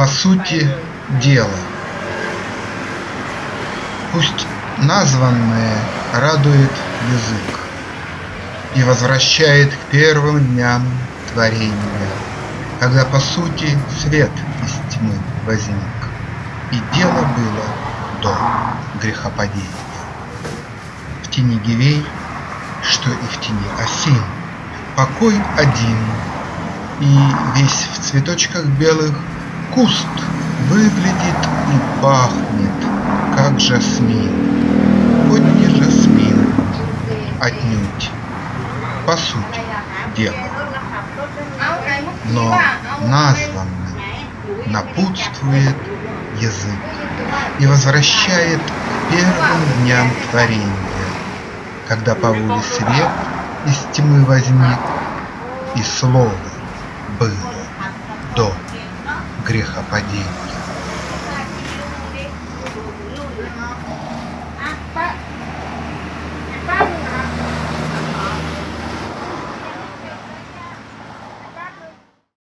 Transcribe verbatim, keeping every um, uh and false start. по сути дела. Пусть названное радует язык и возвращает к первым дням творения, когда по сути свет из тьмы возник, и дело было до грехопадения, в тени гивей, что и в тени осин, покой один, и весь в цветочках белых куст выглядит и пахнет, как жасмин, хоть не жасмин, отнюдь, по сути дела, но названным напутствует язык и возвращает к первым дням творения, когда по воле свет из тьмы возник, и слово было до грехопадения.